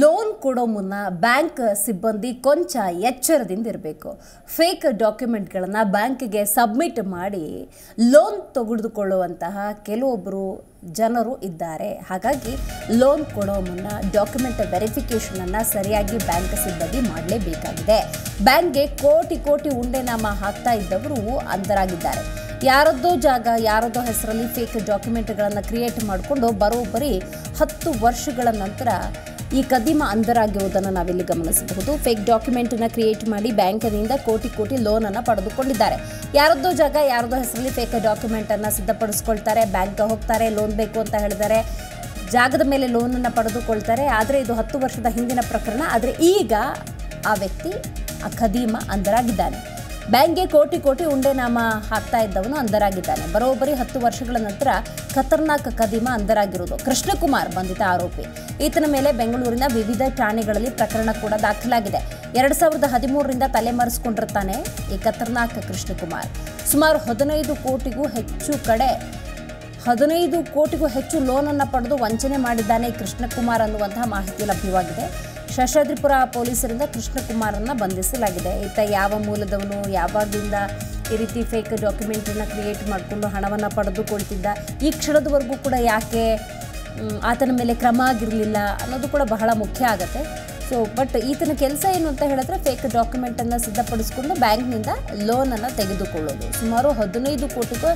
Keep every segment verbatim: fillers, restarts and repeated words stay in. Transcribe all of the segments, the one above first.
Loan ಕೊಡೋ ಮುನ್ನ bank ಸಿಬ್ಬಂದಿ ಕೊಂಚ ಎಚ್ಚರದಿಂದ ಇರಬೇಕು. ಫೇಕ್ ಡಾಕ್ಯುಮೆಂಟ್ಗಳನ್ನು ಬ್ಯಾಂಕಿಗೆ ಸಬ್ಮಿಟ್ ಮಾಡಿ ಲೋನ್ ತೆಗೆದುಕೊಳ್ಳುವಂತಹ ಕೆಲವೊಬ್ಬರು ಜನರು ಇದ್ದಾರೆ. ಹಾಗಾಗಿ ಲೋನ್ ಕೊಡೋ ಮುನ್ನ ಡಾಕ್ಯುಮೆಂಟ್ ವೆರಿಫಿಕೇಷನನ್ನು ಸರಿಯಾಗಿ ಬ್ಯಾಂಕ್ ಸಿಬ್ಬಂದಿ ಮಾಡಲೇಬೇಕಾಗಿದೆ. ಬ್ಯಾಂಕ್ಗೆ ಕೋಟಿ ಕೋಟಿ ಉಂಡೆನಾಮ ಹಾಕ್ತಾ ಇದ್ದವರು ಅಂತರಾಗಿದ್ದಾರೆ. ಯಾರದ್ದೋ ಜಾಗ ಯಾರದ್ದೋ ಹೆಸರಲ್ಲಿ ಫೇಕ್ ಡಾಕ್ಯುಮೆಂಟ್ಗಳನ್ನು ಕ್ರಿಯೇಟ್ ಮಾಡಿಕೊಂಡು ಬರೋಬ್ಬರಿ ಹತ್ತು ವರ್ಷಗಳ ನಂತರ ಈ ಕದಿಮ ಅಂಧರಾಗಿರುವುದನ್ನು ನಾವಿಲ್ಲಿ ಗಮನಿಸಬಹುದು. ಫೇಕ್ ಡಾಕ್ಯುಮೆಂಟನ್ನು ಕ್ರಿಯೇಟ್ ಮಾಡಿ ಬ್ಯಾಂಕಿನಿಂದ ಕೋಟಿ ಕೋಟಿ ಲೋನನ್ನು ಪಡೆದುಕೊಂಡಿದ್ದಾರೆ. ಯಾರದ್ದೋ ಜಾಗ ಯಾರದ್ದೋ ಹೆಸರಲ್ಲಿ ಫೇಕ್ ಡಾಕ್ಯುಮೆಂಟನ್ನು ಸಿದ್ಧಪಡಿಸ್ಕೊಳ್ತಾರೆ, ಬ್ಯಾಂಕ್ಗೆ ಹೋಗ್ತಾರೆ, ಲೋನ್ ಬೇಕು ಅಂತ ಹೇಳಿದರೆ ಜಾಗದ ಮೇಲೆ ಲೋನನ್ನು ಪಡೆದುಕೊಳ್ತಾರೆ. ಆದರೆ ಇದು ಹತ್ತು ವರ್ಷದ ಹಿಂದಿನ ಪ್ರಕರಣ. ಆದರೆ ಈಗ ಆ ವ್ಯಕ್ತಿ ಆ ಕದಿಮ ಅಂಧರಾಗಿದ್ದಾನೆ. ಬ್ಯಾಂಕ್ಗೆ ಕೋಟಿ ಕೋಟಿ ಉಂಡೆನಾಮ ಹಾಕ್ತಾ ಇದ್ದವನು ಅಂಧರಾಗಿದ್ದಾನೆ. ಬರೋಬ್ಬರಿ ಹತ್ತು ವರ್ಷಗಳ ನಂತರ ಖತರ್ನಾಕ್ ಕದಿಮ ಅಂಧರಾಗಿರುವುದು. ಕೃಷ್ಣಕುಮಾರ್ ಬಂಧಿತ ಆರೋಪಿ. ಈತನ ಮೇಲೆ ಬೆಂಗಳೂರಿನ ವಿವಿಧ ಠಾಣೆಗಳಲ್ಲಿ ಪ್ರಕರಣ ಕೂಡ ದಾಖಲಾಗಿದೆ. ಎರಡು ಸಾವಿರದ ಹದಿಮೂರರಿಂದ ತಲೆಮರೆಸಿಕೊಂಡಿರ್ತಾನೆ ಈ ಖತರ್ನಾಕ್ ಕೃಷ್ಣಕುಮಾರ್. ಸುಮಾರು ಹದಿನೈದು ಕೋಟಿಗೂ ಹೆಚ್ಚು ಕಡೆ ಹದಿನೈದು ಕೋಟಿಗೂ ಹೆಚ್ಚು ಲೋನನ್ನು ಪಡೆದು ವಂಚನೆ ಮಾಡಿದ್ದಾನೆ ಕೃಷ್ಣಕುಮಾರ್ ಅನ್ನುವಂತಹ ಮಾಹಿತಿ ಲಭ್ಯವಾಗಿದೆ. ಶಶಾದ್ರಿಪುರ ಪೊಲೀಸರಿಂದ ಕೃಷ್ಣಕುಮಾರನ್ನು ಬಂಧಿಸಲಾಗಿದೆ. ಈತ ಯಾವ ಮೂಲದವನು, ಯಾವಾಗಿಂದ ಈ ರೀತಿ ಫೇಕ್ ಡಾಕ್ಯುಮೆಂಟನ್ನು ಕ್ರಿಯೇಟ್ ಮಾಡಿಕೊಂಡು ಹಣವನ್ನು ಪಡೆದುಕೊಳ್ತಿದ್ದ, ಈ ಕ್ಷಣದವರೆಗೂ ಕೂಡ ಯಾಕೆ ಆತನ ಮೇಲೆ ಕ್ರಮ ಆಗಿರಲಿಲ್ಲ ಅನ್ನೋದು ಕೂಡ ಬಹಳ ಮುಖ್ಯ ಆಗುತ್ತೆ. ಸೊ ಬಟ್ ಈತನ ಕೆಲಸ ಏನು ಅಂತ ಹೇಳಿದ್ರೆ ಫೇಕ್ ಡಾಕ್ಯುಮೆಂಟನ್ನು ಸಿದ್ಧಪಡಿಸಿಕೊಂಡು ಬ್ಯಾಂಕ್ನಿಂದ ಲೋನನ್ನು ತೆಗೆದುಕೊಳ್ಳೋದು. ಸುಮಾರು ಹದಿನೈದು ಕೋಟಿಗೂ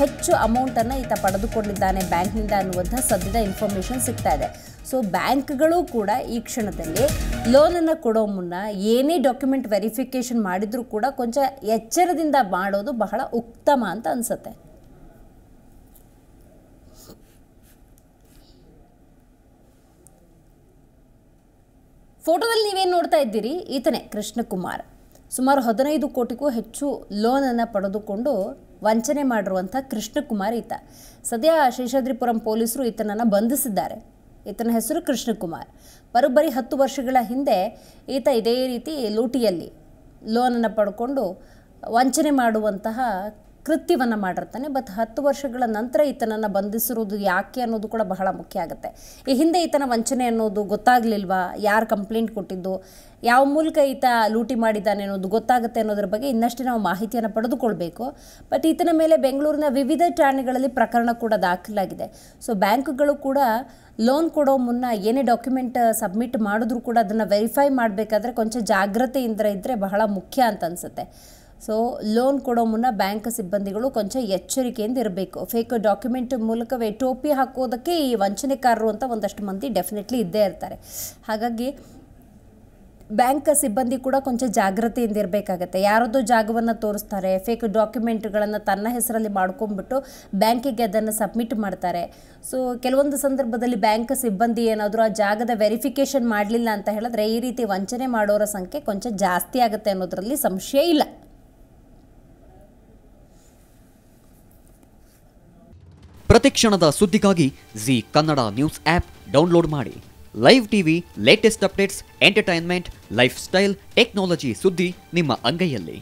ಹೆಚ್ಚು ಅಮೌಂಟನ್ನು ಈತ ಪಡೆದುಕೊಂಡಿದ್ದಾನೆ ಬ್ಯಾಂಕ್ನಿಂದ ಅನ್ನುವಂಥ ಸದ್ಯದ ಇನ್ಫಾರ್ಮೇಷನ್ ಸಿಗ್ತಾ ಇದೆ. ಸೊ ಬ್ಯಾಂಕ್ಗಳು ಕೂಡ ಈ ಕ್ಷಣದಲ್ಲಿ ಲೋನನ್ನು ಕೊಡೋ ಮುನ್ನ ಏನೇ ಡಾಕ್ಯುಮೆಂಟ್ ವೆರಿಫಿಕೇಷನ್ ಮಾಡಿದರೂ ಕೂಡ ಕೊಂಚ ಎಚ್ಚರದಿಂದ ಮಾಡೋದು ಬಹಳ ಉತ್ತಮ ಅಂತ ಅನಿಸುತ್ತೆ. ಫೋಟೋದಲ್ಲಿ ನೀವೇನು ನೋಡ್ತಾ ಇದ್ದೀರಿ, ಈತನೇ ಕೃಷ್ಣಕುಮಾರ್. ಸುಮಾರು ಹದಿನೈದು ಕೋಟಿಗೂ ಹೆಚ್ಚು ಲೋನನ್ನು ಪಡೆದುಕೊಂಡು ವಂಚನೆ ಮಾಡಿರುವಂಥ ಕೃಷ್ಣಕುಮಾರ್ ಈತ. ಸದ್ಯ ಶೇಷಾದ್ರಿಪುರಂ ಪೊಲೀಸರು ಈತನನ್ನು ಬಂಧಿಸಿದ್ದಾರೆ. ಈತನ ಹೆಸರು ಕೃಷ್ಣಕುಮಾರ್. ಬರೋಬ್ಬರಿ ಹತ್ತು ವರ್ಷಗಳ ಹಿಂದೆ ಈತ ಇದೇ ರೀತಿ ಲೂಟಿಯಲ್ಲಿ ಲೋನನ್ನು ಪಡ್ಕೊಂಡು ವಂಚನೆ ಮಾಡುವಂತಹ ಕೃತ್ಯವನ್ನು ಮಾಡಿರ್ತಾನೆ. ಬಟ್ ಹತ್ತು ವರ್ಷಗಳ ನಂತರ ಈತನನ್ನು ಬಂಧಿಸಿರೋದು ಯಾಕೆ ಅನ್ನೋದು ಕೂಡ ಬಹಳ ಮುಖ್ಯ ಆಗುತ್ತೆ. ಈ ಹಿಂದೆ ಈತನ ವಂಚನೆ ಅನ್ನೋದು ಗೊತ್ತಾಗಲಿಲ್ವಾ, ಯಾರು ಕಂಪ್ಲೇಂಟ್ ಕೊಟ್ಟಿದ್ದು, ಯಾವ ಮೂಲಕ ಈತ ಲೂಟಿ ಮಾಡಿದ್ದಾನೆ ಅನ್ನೋದು ಗೊತ್ತಾಗುತ್ತೆ. ಅನ್ನೋದ್ರ ಬಗ್ಗೆ ಇನ್ನಷ್ಟು ನಾವು ಮಾಹಿತಿಯನ್ನು ಪಡೆದುಕೊಳ್ಬೇಕು. ಬಟ್ ಈತನ ಮೇಲೆ ಬೆಂಗಳೂರಿನ ವಿವಿಧ ಠಾಣೆಗಳಲ್ಲಿ ಪ್ರಕರಣ ಕೂಡ ದಾಖಲಾಗಿದೆ. ಸೊ ಬ್ಯಾಂಕ್ಗಳು ಕೂಡ ಲೋನ್ ಕೊಡೋ ಮುನ್ನ ಏನೇ ಡಾಕ್ಯುಮೆಂಟ್ ಸಬ್ಮಿಟ್ ಮಾಡಿದ್ರೂ ಕೂಡ ಅದನ್ನು ವೆರಿಫೈ ಮಾಡಬೇಕಾದ್ರೆ ಕೊಂಚ ಜಾಗ್ರತೆಯಿಂದ ಇದ್ದರೆ ಬಹಳ ಮುಖ್ಯ ಅಂತ ಅನಿಸುತ್ತೆ. ಸೊ ಲೋನ್ ಕೊಡೋ ಮುನ್ನ ಬ್ಯಾಂಕ್ ಸಿಬ್ಬಂದಿಗಳು ಕೊಂಚ ಎಚ್ಚರಿಕೆಯಿಂದ ಇರಬೇಕು. ಫೇಕ್ ಡಾಕ್ಯುಮೆಂಟ್ ಮೂಲಕವೇ ಟೋಪಿ ಹಾಕೋದಕ್ಕೆ ಈ ವಂಚನೆಕಾರರು ಅಂತ ಒಂದಷ್ಟು ಮಂದಿ ಡೆಫಿನೆಟ್ಲಿ ಇದ್ದೇ ಇರ್ತಾರೆ. ಹಾಗಾಗಿ ಬ್ಯಾಂಕ್ ಸಿಬ್ಬಂದಿ ಕೂಡ ಕೊಂಚ ಜಾಗ್ರತೆಯಿಂದ ಇರಬೇಕಾಗತ್ತೆ. ಯಾರದೋ ಜಾಗವನ್ನು ತೋರಿಸ್ತಾರೆ, ಫೇಕ್ ಡಾಕ್ಯುಮೆಂಟ್ಗಳನ್ನು ತನ್ನ ಹೆಸರಲ್ಲಿ ಮಾಡ್ಕೊಂಡ್ಬಿಟ್ಟು ಬ್ಯಾಂಕಿಗೆ ಅದನ್ನು ಸಬ್ಮಿಟ್ ಮಾಡ್ತಾರೆ. ಸೊ ಕೆಲವೊಂದು ಸಂದರ್ಭದಲ್ಲಿ ಬ್ಯಾಂಕ್ ಸಿಬ್ಬಂದಿ ಏನಾದರೂ ಆ ಜಾಗದ ವೆರಿಫಿಕೇಷನ್ ಮಾಡಲಿಲ್ಲ ಅಂತ ಹೇಳಿದ್ರೆ ಈ ರೀತಿ ವಂಚನೆ ಮಾಡೋರ ಸಂಖ್ಯೆ ಕೊಂಚ ಜಾಸ್ತಿ ಆಗುತ್ತೆ ಅನ್ನೋದರಲ್ಲಿ ಸಂಶಯ ಇಲ್ಲ. ಪ್ರತಿ ಕ್ಷಣದ ಸುದ್ದಿಗಾಗಿ G Kannada news app download ಮಾಡಿ. Live TV, latest updates, entertainment, lifestyle, technology ಸುದ್ದಿ ನಿಮ್ಮ ಅಂಗೈಯಲ್ಲಿ.